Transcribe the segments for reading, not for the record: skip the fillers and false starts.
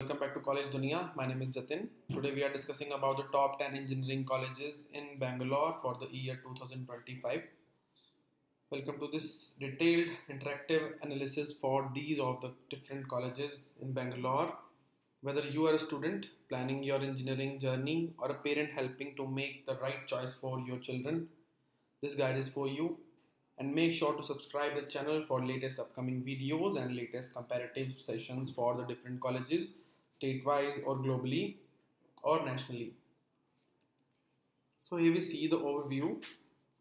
Welcome back to College Dunia. My name is Jatin. Today we are discussing about the top 10 engineering colleges in Bangalore for the year 2025. Welcome to this detailed interactive analysis for these of the different colleges in Bangalore. Whether you are a student planning your engineering journey or a parent helping to make the right choice for your children, this guide is for you. And make sure to subscribe the channel for latest upcoming videos and latest comparative sessions for the different colleges, state-wise or globally or nationally. So here we see the overview.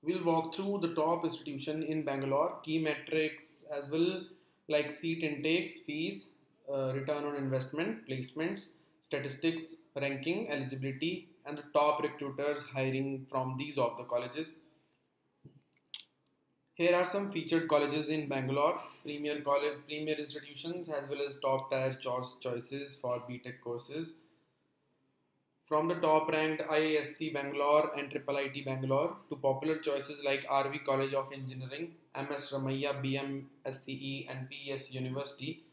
We'll walk through the top institution in Bangalore, key metrics as well like seat intakes, fees, return on investment, placements, statistics, ranking, eligibility and the top recruiters hiring from these of the colleges. Here are some featured colleges in Bangalore, premier institutions as well as top tier choices for B.Tech courses. From the top ranked IISC Bangalore and IIIT Bangalore to popular choices like RV College of Engineering, MS Ramaiah, BM SCE and PES University.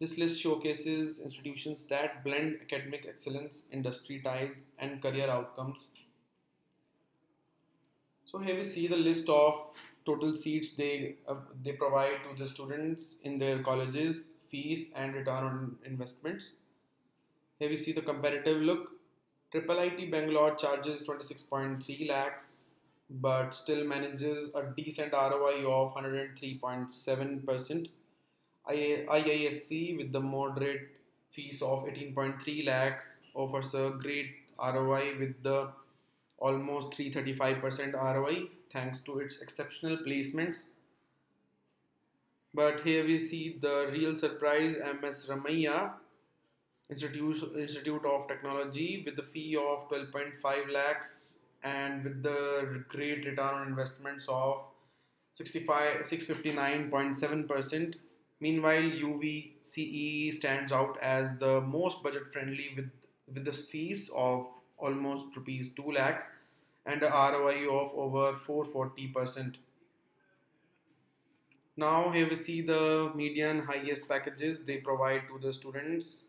This list showcases institutions that blend academic excellence, industry ties and career outcomes. So here we see the list of total seats they provide to the students in their colleges, fees and return on investments. Here we see the comparative look. IIIT Bangalore charges 26.3 lakhs but still manages a decent ROI of 103.7%. IISC with the moderate fees of 18.3 lakhs offers a great ROI with the almost 335% ROI thanks to its exceptional placements. But here we see the real surprise, MS Ramaiah Institute of Technology with the fee of 12.5 lakhs and with the great return on investments of 659.7%. Meanwhile, UVCE stands out as the most budget friendly with the fees of almost rupees 2 lakhs and a ROI of over 440%. Now here we see the median highest packages they provide to the students.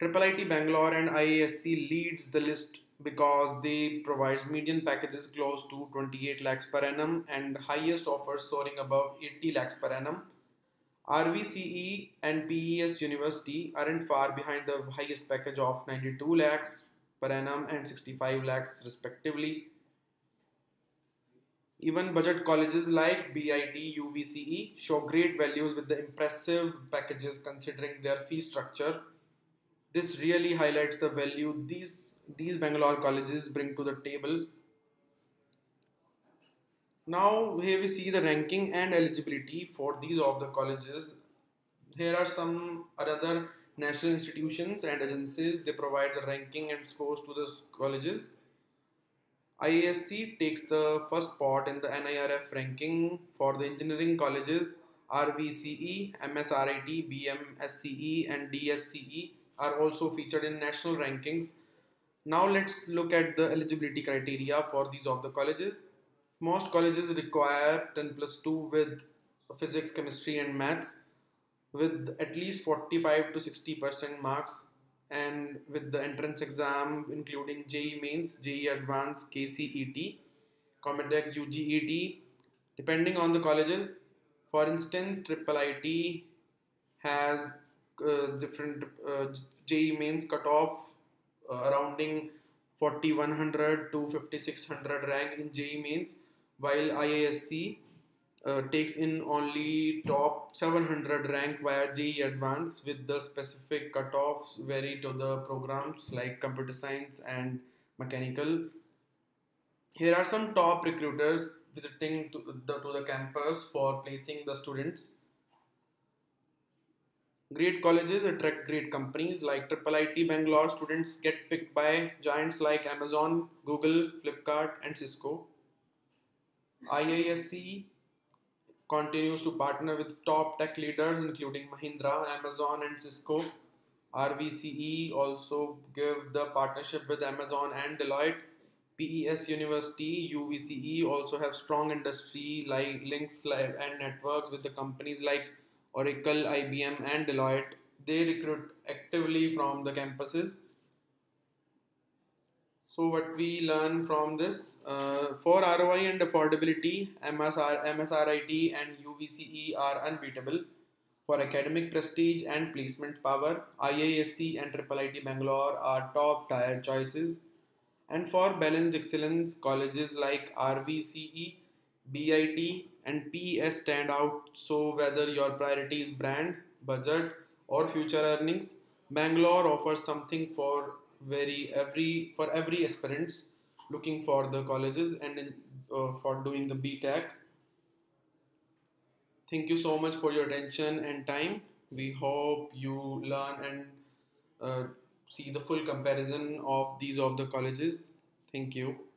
IIIT Bangalore and IISC leads the list because they provides median packages close to 28 lakhs per annum and highest offers soaring above 80 lakhs per annum. RVCE and PES University aren't far behind the highest package of 92 lakhs per annum and 65 lakhs respectively. Even budget colleges like BIT, UVCE show great values with the impressive packages considering their fee structure. This really highlights the value these Bangalore colleges bring to the table. Now here we see the ranking and eligibility for these of the colleges. Here are some other national institutions and agencies, they provide the ranking and scores to the colleges. IISC takes the first spot in the NIRF ranking for the engineering colleges. RVCE, MSRIT, BM SCE and DSCE are also featured in national rankings. Now let's look at the eligibility criteria for these of the colleges. Most colleges require 10+2 with physics, chemistry and maths, with at least 45% to 60% marks and with the entrance exam including JEE mains, JEE Advanced, KCET, COMEDK, UGET, depending on the colleges. For instance, IIIT has different JEE mains cutoff rounding 4100 to 5600 rank in JEE mains, while IISC takes in only top 700 rank via JEE Advanced with the specific cutoffs vary to the programs like computer science and mechanical. Here are some top recruiters visiting to the campus for placing the students. Great colleges attract great companies like IIIT Bangalore. Students get picked by giants like Amazon, Google, Flipkart and Cisco. IISC continues to partner with top tech leaders including Mahindra, Amazon and Cisco. RVCE also give the partnership with Amazon and Deloitte. PES University, UVCE also have strong industry links and networks with the companies like Oracle, IBM and Deloitte they recruit actively from the campuses. So what we learn from this, for ROI and affordability, MSRIT and UVCE are unbeatable. For academic prestige and placement power, IISC and IIIT Bangalore are top-tier choices. And for balanced excellence, colleges like RVCE, BIT and PES stand out. So whether your priority is brand, budget or future earnings, Bangalore offers something for every aspirants looking for the colleges and for doing the B.Tech. Thank you so much for your attention and time. We hope you learn and see the full comparison of the colleges. Thank you.